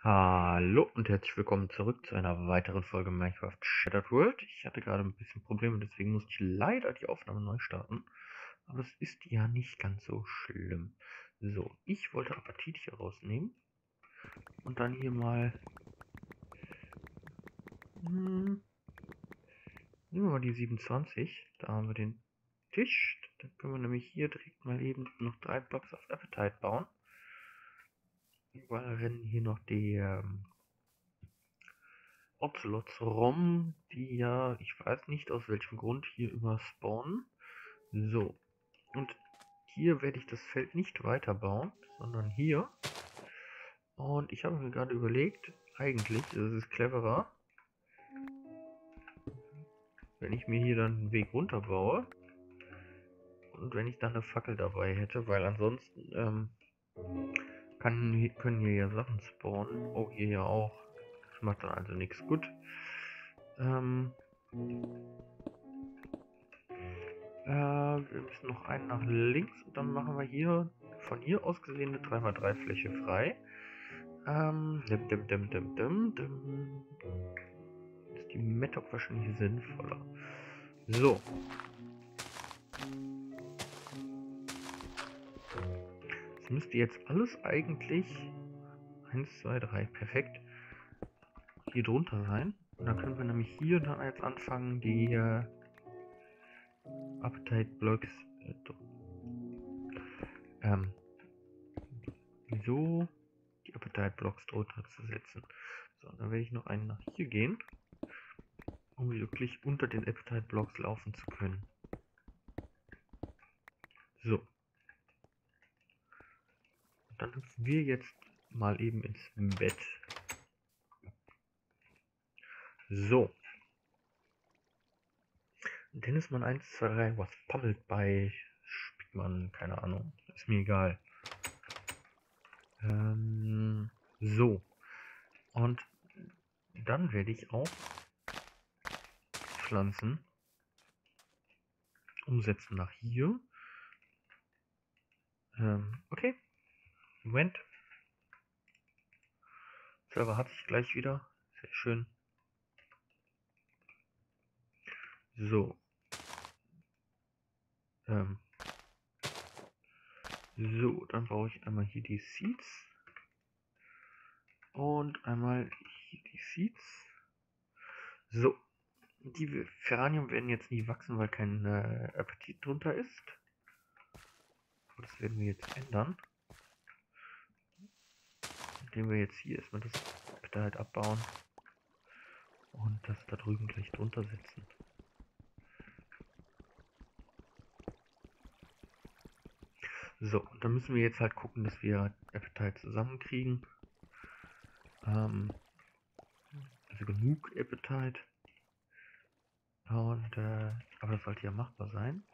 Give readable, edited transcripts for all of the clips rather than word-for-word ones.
Hallo und herzlich willkommen zurück zu einer weiteren Folge Minecraft Shattered World. Ich hatte gerade ein bisschen Probleme, deswegen musste ich leider die Aufnahme neu starten. Aber es ist ja nicht ganz so schlimm. So, ich wollte Apatit hier rausnehmen. Und dann hier mal... Nehmen wir mal die 27. Da haben wir den Tisch. Dann können wir nämlich hier direkt mal eben noch 3 Blocks auf Appetite bauen. Überall rennen hier noch die Opslots rum, die ja, ich weiß nicht aus welchem Grund, hier immer spawnen. So, und hier werde ich das Feld nicht weiter bauen, sondern hier. Und ich habe mir gerade überlegt, eigentlich ist es cleverer, wenn ich mir hier dann einen Weg runter baue und wenn ich dann eine Fackel dabei hätte, weil ansonsten können hier ja Sachen spawnen. Oh, hier ja auch. Das macht dann also nichts gut. Wir müssen noch einen nach links und dann machen wir hier von hier aus gesehen eine 3×3 Fläche frei. Ist die Metop wahrscheinlich sinnvoller. So. Müsste jetzt alles eigentlich 1, 2, 3, perfekt hier drunter sein. Und dann können wir nämlich hier dann jetzt anfangen, die Appetite Blocks die Appetite Blocks drunter zu setzen. So, dann werde ich noch einen nach hier gehen, um wirklich unter den Appetite Blocks laufen zu können. So. Dann hüpfen wir jetzt mal eben ins Bett. So. Dennismann 123, was pummelt bei Spickmann, keine Ahnung. Ist mir egal. So. Und dann werde ich auch Pflanzen umsetzen nach hier. Okay. Moment. Server hat sich gleich wieder. Sehr schön. So. So, dann brauche ich einmal hier die Seeds. Und einmal hier die Seeds. So. Die Feranium werden jetzt nie wachsen, weil kein Appetit drunter ist. Aber das werden wir jetzt ändern. Indem wir jetzt hier erstmal das Gitter halt abbauen und das da drüben gleich drunter setzen. So, und dann müssen wir jetzt halt gucken, dass wir Appetite zusammenkriegen. Also genug Appetite. Und, aber das sollte ja machbar sein.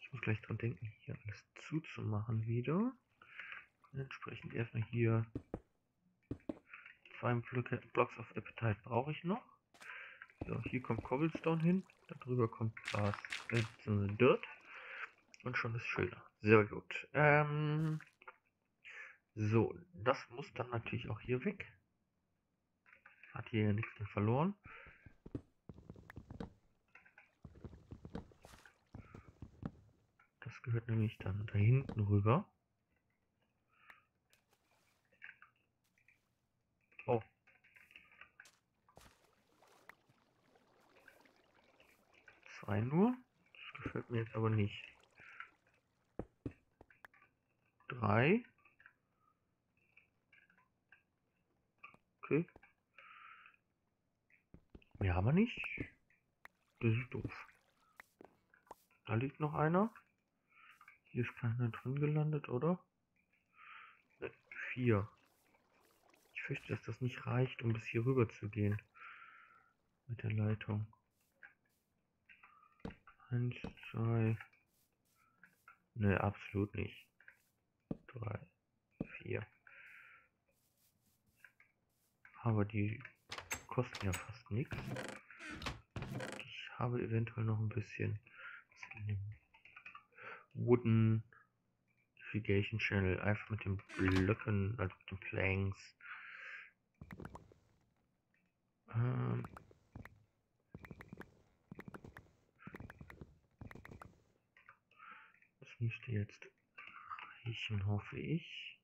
Ich muss gleich dran denken, hier alles zuzumachen wieder. Und entsprechend erstmal hier 2 Blocks of Appetite brauche ich noch. So, hier kommt Cobblestone hin, darüber kommt Gras, Dirt und schon ist schöner. Sehr gut. So, das muss dann natürlich auch hier weg. Hat hier ja nichts mehr verloren. Das gehört nämlich dann da hinten rüber. Nur. Das gefällt mir jetzt aber nicht. 3. Okay. Mehr haben wir nicht. Das ist doof. Da liegt noch einer. Hier ist keiner drin gelandet, oder? 4. Ich fürchte, dass das nicht reicht, um bis hier rüber zu gehen. Mit der Leitung. 1, 2, ne, absolut nicht. 3, 4. Aber die kosten ja fast nichts. Ich habe eventuell noch ein bisschen in dem Wooden Navigation Channel. Einfach mit den Blöcken, also mit den Planks. Das müsste jetzt reichen, hoffe ich.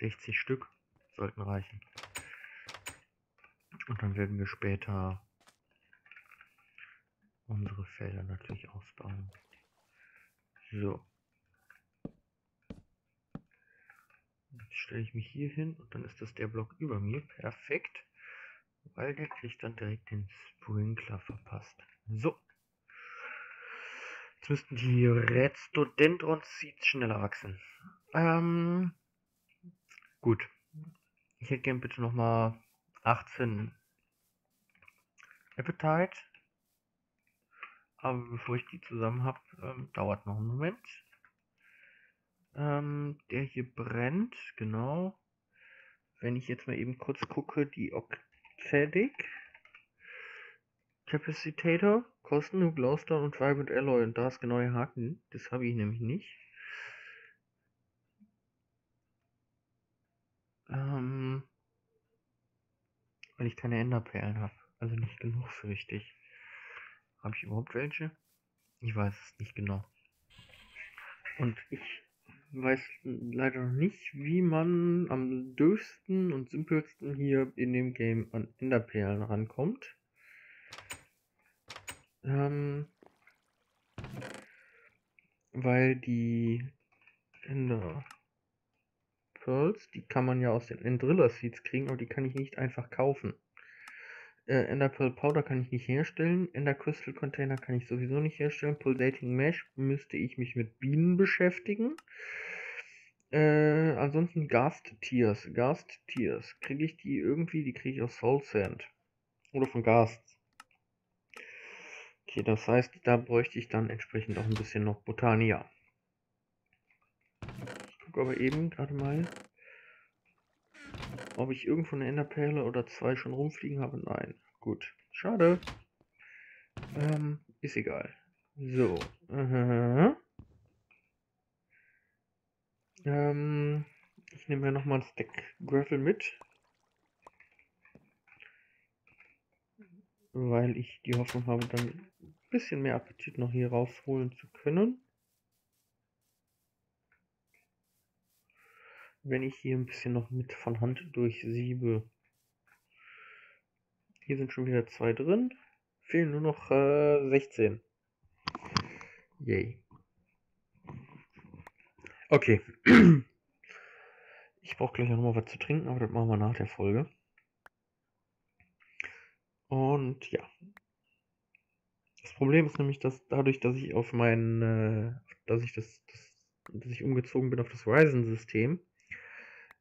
60 Stück sollten reichen. Und dann werden wir später unsere Felder natürlich ausbauen. So. Jetzt stelle ich mich hier hin und dann ist das der Block über mir. Perfekt. Weil der kriegt dann direkt den Sprinkler verpasst. So. Jetzt müssten die Redstodendron-Seeds schneller wachsen. Gut. Ich hätte gerne bitte nochmal 18 Appetite. Aber bevor ich die zusammen habe, dauert noch einen Moment. Der hier brennt, genau. Wenn ich jetzt mal eben kurz gucke, die Octatic Capacitator kosten nur Glowstone und Vibrant Alloy. Und da ist genau der Haken. Das habe ich nämlich nicht. Weil ich keine Enderperlen habe. Also nicht genug für richtig. Habe ich überhaupt welche? Ich weiß es nicht genau. Und ich weiß leider noch nicht, wie man am dürfsten und simpelsten hier in dem Game an Enderperlen rankommt. Weil die Ender Pearls, die kann man ja aus den Endriller Seeds kriegen, aber die kann ich nicht einfach kaufen. Ender Pearl Powder kann ich nicht herstellen, Ender Crystal Container kann ich sowieso nicht herstellen, Pulsating Mesh müsste ich mich mit Bienen beschäftigen. Ansonsten Ghast Tears. Ghast Tears. Kriege ich die irgendwie? Die kriege ich aus Soul Sand. Oder von Ghasts. Okay, das heißt, da bräuchte ich dann entsprechend auch ein bisschen noch Botania. Ich gucke aber eben gerade mal, ob ich irgendwo eine Enderperle oder zwei schon rumfliegen habe. Nein. Gut. Schade. Ist egal. So. Ich nehme ja nochmal einen Stack Gravel mit. Weil ich die Hoffnung habe, dann ein bisschen mehr Appetit noch hier rausholen zu können. Wenn ich hier ein bisschen noch mit von Hand durchsiebe. Hier sind schon wieder zwei drin. Fehlen nur noch 16. Yay. Okay. Ich brauche gleich auch nochmal was zu trinken, aber das machen wir nach der Folge. Und ja. Das Problem ist nämlich, dass dadurch, dass ich auf meinen, dass ich umgezogen bin auf das Ryzen-System,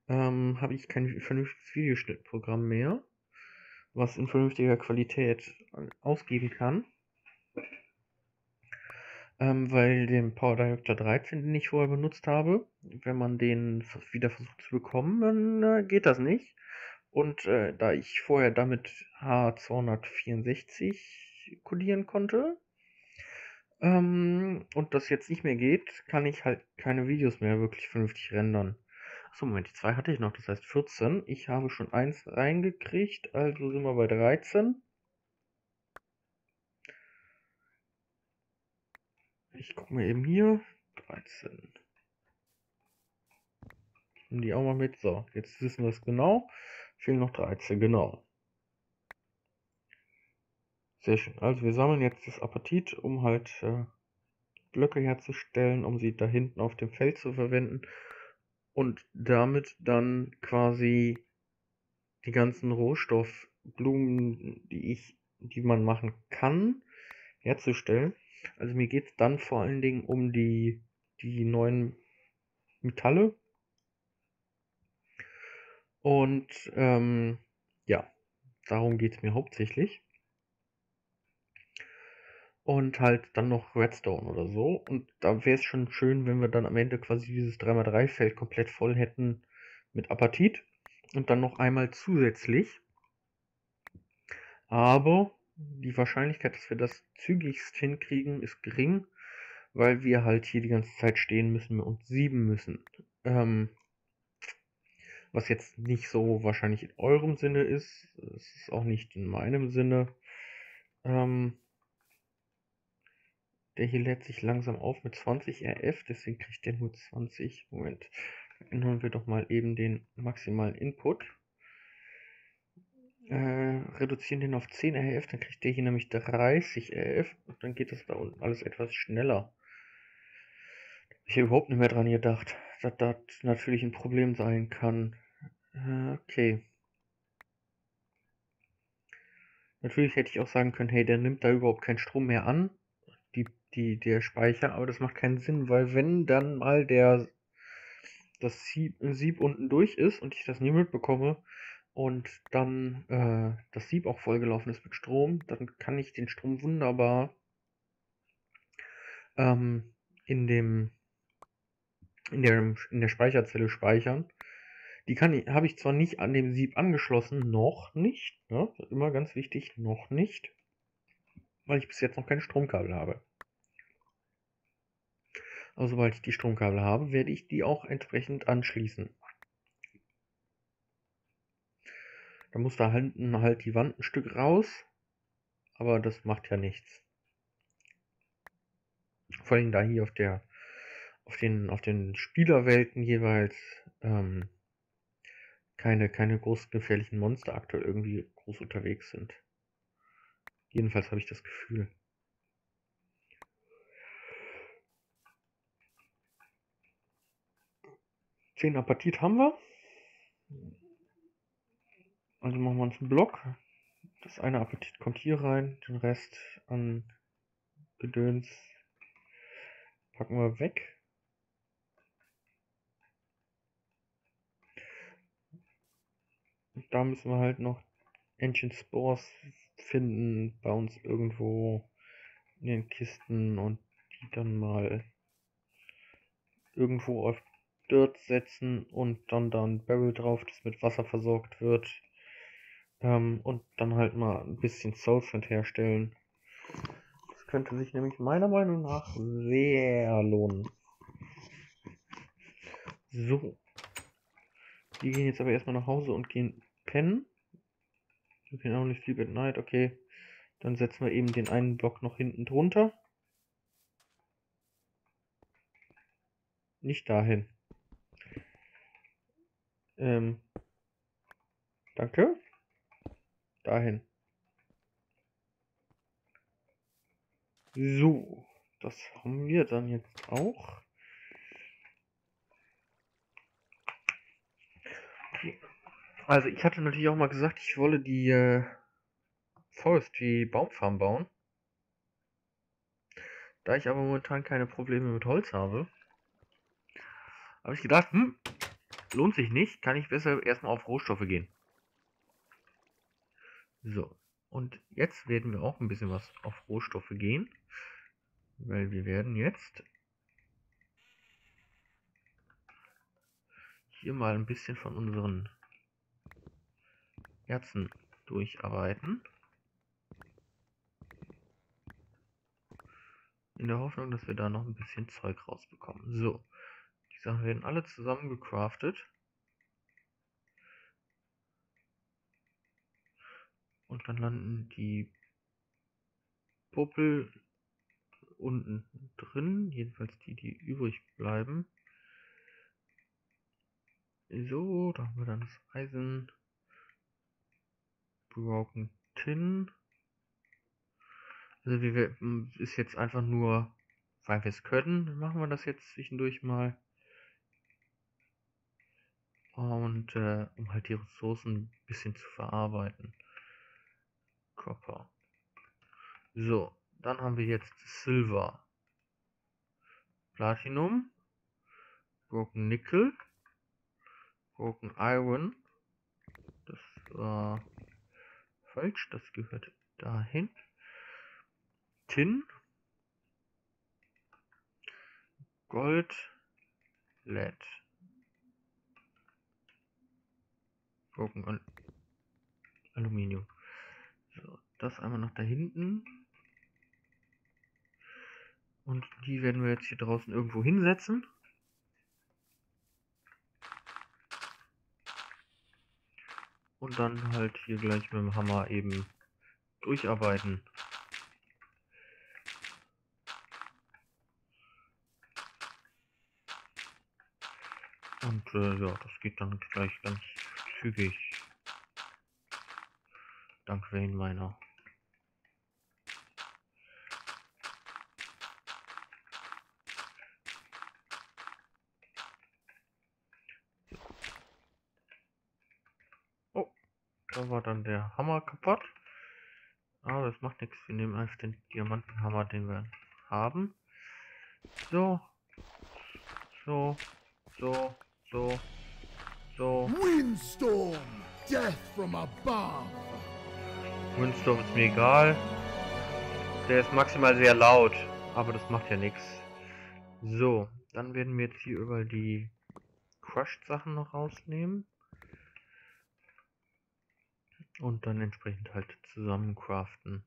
habe ich kein vernünftiges Videoschnittprogramm mehr, was in vernünftiger Qualität ausgeben kann, weil den PowerDirector 13, den ich vorher benutzt habe, wenn man den wieder versucht zu bekommen, dann geht das nicht. Und da ich vorher damit H264 kodieren konnte und das jetzt nicht mehr geht, kann ich halt keine Videos mehr wirklich vernünftig rendern. So, Moment, die 2 hatte ich noch, das heißt 14. Ich habe schon 1 reingekriegt, also sind wir bei 13. Ich gucke mir eben hier. 13. Nehmen die auch mal mit. So, jetzt wissen wir es genau. Fehlen noch 13, genau. Sehr schön. Also wir sammeln jetzt das Apatit, um halt Blöcke herzustellen, um sie da hinten auf dem Feld zu verwenden. Und damit dann quasi die ganzen Rohstoffblumen, die man machen kann, herzustellen. Also mir geht es dann vor allen Dingen um die neuen Metalle. Und ja, darum geht es mir hauptsächlich. Und halt dann noch Redstone oder so. Und da wäre es schon schön, wenn wir dann am Ende quasi dieses 3×3 Feld komplett voll hätten mit Apatit. Und dann noch einmal zusätzlich. Aber die Wahrscheinlichkeit, dass wir das zügigst hinkriegen, ist gering. Weil wir halt hier die ganze Zeit stehen müssen und sieben müssen. was jetzt nicht so wahrscheinlich in eurem Sinne ist. Es ist auch nicht in meinem Sinne. Der hier lädt sich langsam auf mit 20 RF, deswegen kriegt der nur 20. Moment, ändern wir doch mal eben den maximalen Input. Reduzieren den auf 10 RF, dann kriegt der hier nämlich 30 RF und dann geht das da unten alles etwas schneller. Da habe ich überhaupt nicht mehr dran gedacht, dass das natürlich ein Problem sein kann. Okay. Natürlich hätte ich auch sagen können, hey, der nimmt da überhaupt keinen Strom mehr an, der Speicher, aber das macht keinen Sinn, weil wenn dann mal das Sieb unten durch ist und ich das nie mitbekomme und dann das Sieb auch vollgelaufen ist mit Strom, dann kann ich den Strom wunderbar in der Speicherzelle speichern. Die habe ich zwar nicht an dem Sieb angeschlossen, noch nicht, ne? Immer ganz wichtig, noch nicht, weil ich bis jetzt noch kein Stromkabel habe. Aber sobald ich die Stromkabel habe, werde ich die auch entsprechend anschließen. Da muss da hinten halt die Wand ein Stück raus, aber das macht ja nichts. Vor allem da hier auf den Spielerwelten jeweils keine großen gefährlichen Monster aktuell irgendwie groß unterwegs sind. Jedenfalls habe ich das Gefühl. Den Apatit haben wir. Also machen wir uns einen Block. Das eine Apatit kommt hier rein, den Rest an Gedöns packen wir weg. Und da müssen wir halt noch Ancient Spores finden bei uns irgendwo in den Kisten und die dann mal irgendwo auf Dirt setzen und dann da ein Barrel drauf, das mit Wasser versorgt wird, und dann halt mal ein bisschen Soulfriend herstellen. Das könnte sich nämlich meiner Meinung nach sehr lohnen. So, die gehen jetzt aber erstmal nach Hause und gehen pennen. Wir können auch nicht sleep at night, okay. Dann setzen wir eben den einen Block noch hinten drunter. Nicht dahin. Danke. Dahin. So, das haben wir dann jetzt auch. Okay. Also ich hatte natürlich auch mal gesagt, ich wolle die Forestry Baumfarm bauen. Da ich aber momentan keine Probleme mit Holz habe, habe ich gedacht, lohnt sich nicht, kann ich besser erstmal auf Rohstoffe gehen. So, und jetzt werden wir auch ein bisschen was auf Rohstoffe gehen, weil wir werden jetzt hier mal ein bisschen von unseren Herzen durcharbeiten. In der Hoffnung, dass wir da noch ein bisschen Zeug rausbekommen. So. Sachen werden alle zusammen gecraftet und dann landen die Puppel unten drin, jedenfalls die übrig bleiben. So, da haben wir dann das Eisen, Broken Tin. Also ist jetzt einfach nur, weil wir es können, machen wir das jetzt zwischendurch mal. Und um halt die Ressourcen ein bisschen zu verarbeiten. Copper. So, dann haben wir jetzt Silber. Platinum. Broken Nickel. Broken Iron. Das war falsch, das gehört dahin. Tin. Gold. Lead. Broken Aluminium. So, das einmal noch da hinten. Und die werden wir jetzt hier draußen irgendwo hinsetzen. und dann halt hier gleich mit dem Hammer eben durcharbeiten. Und ja, das geht dann gleich ganz zügig. Danke für den Hinweis. Oh, da war dann der Hammer kaputt. Aber das macht nichts, wir nehmen einfach den Diamantenhammer, den wir haben. So, so, so. So, so. Windstorm, Death from Above. Windstorm ist mir egal. Der ist maximal sehr laut, aber das macht ja nichts. So, dann werden wir jetzt hier über die Crushed Sachen noch rausnehmen und dann entsprechend halt zusammen craften.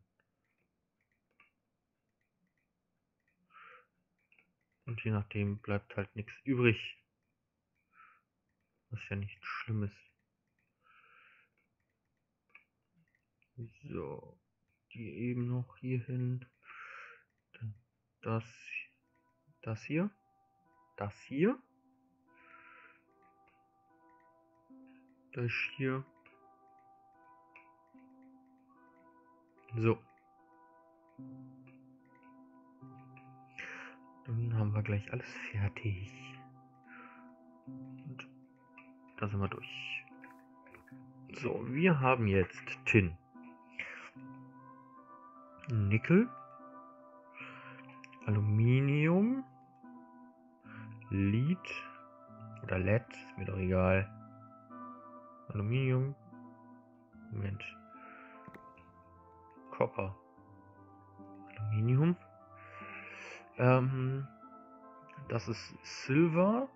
Und je nachdem bleibt halt nichts übrig. Was ja nichts Schlimmes. So, die eben noch hier hin. Das hier. Das hier. Das hier. So. Dann haben wir gleich alles fertig. Und da sind wir durch. So, wir haben jetzt Tin, Nickel, Aluminium, Lead oder LED, ist mir doch egal. Aluminium, Moment, Copper, Aluminium, das ist Silber.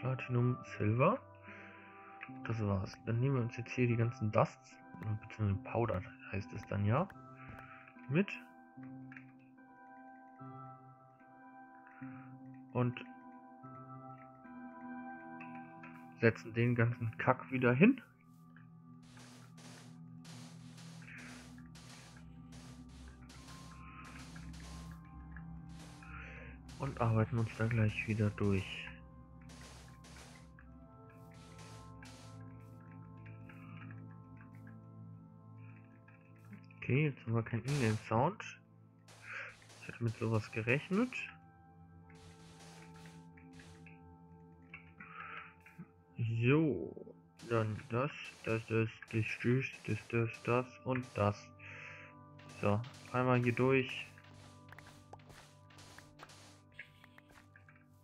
Platinum, Silber. Das war's. Dann nehmen wir uns jetzt hier die ganzen Dusts, beziehungsweise Powder heißt es dann ja, mit. Und setzen den ganzen Kack wieder hin. Und arbeiten uns dann gleich wieder durch. Okay, jetzt haben wir keinen Ingame-Sound. Ich hätte mit sowas gerechnet. So, dann das und das. So, einmal hier durch.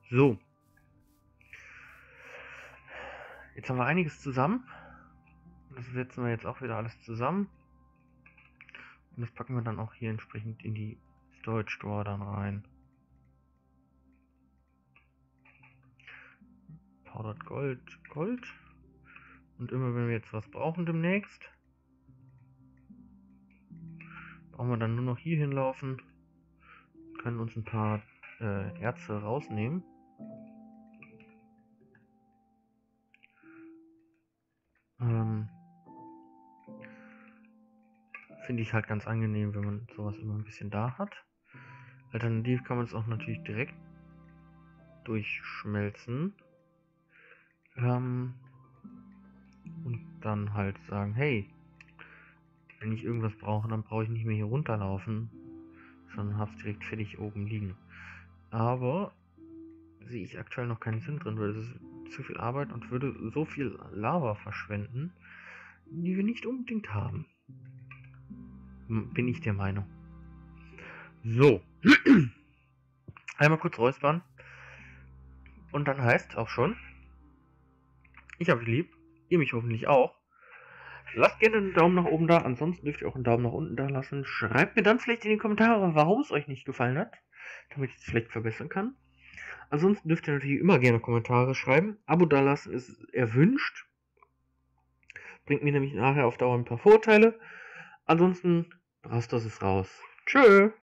So. Jetzt haben wir einiges zusammen. Das setzen wir jetzt auch wieder alles zusammen. Und das packen wir dann auch hier entsprechend in die Storage Drawer dann rein. Powdered Gold, Gold. Und immer wenn wir jetzt was brauchen demnächst, brauchen wir dann nur noch hier hinlaufen. Können uns ein paar Erze rausnehmen. Finde ich halt ganz angenehm, wenn man sowas immer ein bisschen da hat. Alternativ kann man es auch natürlich direkt durchschmelzen. Und dann halt sagen, hey, wenn ich irgendwas brauche, dann brauche ich nicht mehr hier runterlaufen, sondern habe es direkt fertig oben liegen. Aber sehe ich aktuell noch keinen Sinn drin, weil es ist zu viel Arbeit und würde so viel Lava verschwenden, die wir nicht unbedingt haben. Bin ich der Meinung. So. Einmal kurz räuspern. Und dann heißt auch schon, ich habe euch lieb, ihr mich hoffentlich auch. Lasst gerne einen Daumen nach oben da, ansonsten dürft ihr auch einen Daumen nach unten da lassen. Schreibt mir dann vielleicht in die Kommentare, warum es euch nicht gefallen hat, damit ich es vielleicht verbessern kann. Ansonsten dürft ihr natürlich immer gerne Kommentare schreiben. Abo da lassen ist erwünscht. Bringt mir nämlich nachher auf Dauer ein paar Vorteile. Ansonsten, Braastos ist raus. Tschö!